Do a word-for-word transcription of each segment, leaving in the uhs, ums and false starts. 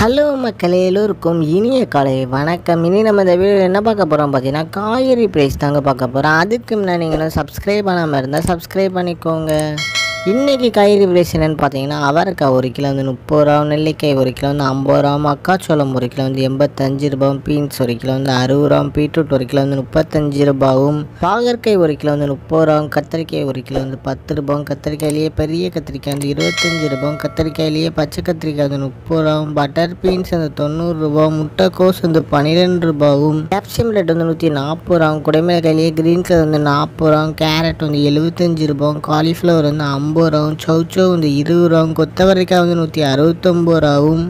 Hello மக்களே, எல்லோருக்கும் இனிய காலை வணக்கம். இனி நம்ம இந்த வீடியோவில் என்ன பார்க்க போகிறோம் பார்த்தீங்கன்னா, காய்கறி ப்ரைஸ் தாங்க பார்க்க போகிறோம். அதுக்கு முன்னாடி நீங்களும் சப்ஸ்கிரைப் பண்ணாமல் இருந்தால் சப்ஸ்கிரைப் பண்ணிக்கோங்க. இன்றைக்கி காய்கறி ப்ரைஸ் என்னென்னு பார்த்தீங்கன்னா, அவரைக்காய் ஒரு கிலோ வந்து முப்பது ரூபா, நெல்லிக்காய் ஒரு கிலோ வந்து ஐம்பது ரூபா, மக்காச்சோளம் ஒரு கிலோ வந்து எண்பத்தஞ்சு ரூபாவும், பீன்ஸ் ஒரு கிலோ வந்து அறுபது ரூபாவும், பீட்ரூட் ஒரு கிலோ வந்து முப்பத்தஞ்சு ரூபாவும், பாகற்காய் ஒரு கிலோ வந்து முப்பது ரூபாவும், கத்திரிக்காய் ஒரு கிலோ வந்து பத்து ரூபாவும், கத்திரிக்காயிலேயே பெரிய கத்திரிக்காய் வந்து இருபத்தஞ்சு ரூபாவும், கத்திரிக்காயிலேயே பச்சை கத்திரிக்காய் வந்து முப்பது ரூபாவும், பட்டர் பீன்ஸ் வந்து தொண்ணூறு ரூபாவும், முட்டைக்கோஸ் வந்து பன்னிரெண்டு ரூபாவும், கேப்சியம் ரெட் வந்து நூற்றி நாற்பது ரூபாவும், குடைமிளகாயிலேயே கிரீன் கலர் வந்து நாற்பது ரூபாவும், கேரட் வந்து எழுபத்தஞ்சு ரூபாவும், காலிஃப்ளவர் வந்து ஐம்பது ரூபாவும், சவுச்சோ வந்து இருபது ரூபாவும், கொத்தவரைக்காய் வந்து நூற்றி அறுபத்தொம்பது ரூபாவும்,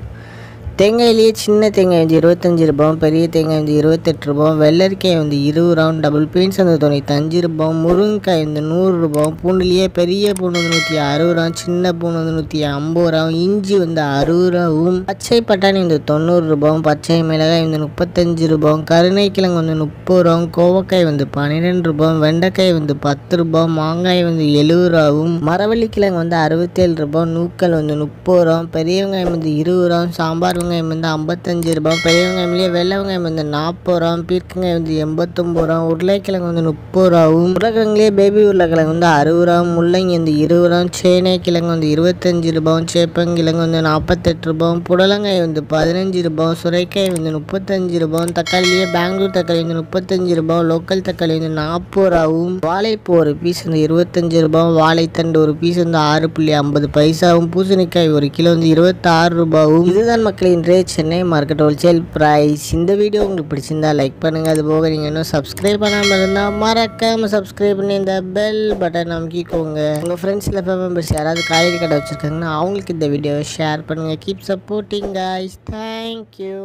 தேங்காயிலேயே சின்ன தேங்காய் வந்து இருபத்தஞ்சி ரூபாவும், பெரிய தேங்காய் வந்து இருபத்தெட்டு ரூபாவும், வெள்ளரிக்காய் வந்து இருபது ரூபாவும், டபுள் பீன்ஸ் வந்து தொண்ணூத்தஞ்சு ரூபாவும், முருங்கைக்காய் வந்து நூறு ரூபாவும், பூண்டுலேயே பெரிய பூண்டு வந்து நூற்றி அறுபது ரூபாவும், சின்ன பூண்டு வந்து நூற்றி ஐம்பது ரூபாவும், இஞ்சி வந்து அறுபது ரூபாவும், பச்சை பட்டாணி வந்து தொண்ணூறு ரூபாவும், பச்சை மிளகாய் வந்து முப்பத்தஞ்சு ரூபாவும், கருணைக்கிழங்கு வந்து முப்பது ரூபாவும், கோவக்காய் வந்து பன்னிரெண்டு ரூபாவும், வெண்டைக்காய் வந்து பத்து ரூபாவும், மாங்காய் வந்து எழுபது ரூபாவும், மரவள்ளிக்கிழங்கு வந்து அறுபத்தேழு ரூபாவும், நூக்கல் வந்து முப்பது ரூபாவும், பெரிய வெங்காயம் வந்து இருபது ரூபாவும், சாம்பார் வெங்காயம் வந்து ஐம்பத்தஞ்சு ரூபாய், பெரிய வெங்காயம் வெள்ளை வெங்காயம் வந்து நாற்பது ரூபா, பீர்க்கங்காய் வந்து எண்பத்தொம்பது ரூபா, உருளைக்கிழங்கு வந்து முப்பது ரூபாவும், உருளைக்கிழங்குலேயே பேபி உருளைக்கிழங்கு வந்து அறுபது ரூபா, முள்ளங்கி வந்து இருபது ரூபா, சேனை கிழங்கு வந்து இருபத்தஞ்சு ரூபாவும், சேப்பங்கிழங்கு வந்து நாற்பத்தெட்டு ரூபாவும், புடலங்காய் வந்து பதினஞ்சு ரூபாவும், சுரைக்காய் வந்து முப்பத்தஞ்சு ரூபாவும், தக்காளியே பெங்களூர் தக்காளி வந்து முப்பத்தஞ்சு ரூபாவும், லோக்கல் தக்காளி வந்து நாற்பது ரூபாவும், வாழைப்பூ ஒரு பீஸ் வந்து இருபத்தஞ்சு ரூபாவும், வாழைத்தண்டு ஒரு பீஸ் வந்து ஆறு புள்ளி ஐம்பது பைசாவும், பூசணிக்காய் ஒரு கிலோ வந்து இருபத்தாறு ரூபாவும். இதுதான் மக்களின் இன்றைய சென்னை மார்க்கெட் ஹோல்சேல் ப்ரைஸ். இந்த வீடியோ உங்களுக்கு பிடிச்சிருந்தா லைக் பண்ணுங்கள். அது போக நீங்கள் இன்னும் சப்ஸ்கிரைப் பண்ணாமல் இருந்தால் மறக்காமல் சப்ஸ்கிரைப் பண்ணி இந்த பெல் பட்டன் அமுக்கிக்கோங்க. உங்கள் ஃப்ரெண்ட்ஸ் இல்லை மெம்பர்ஸ் யாராவது காய்கறி கடை வச்சுருக்காங்கன்னா அவங்களுக்கு இந்த வீடியோவை ஷேர் பண்ணுங்கள். Keep supporting guys. தேங்க்யூ.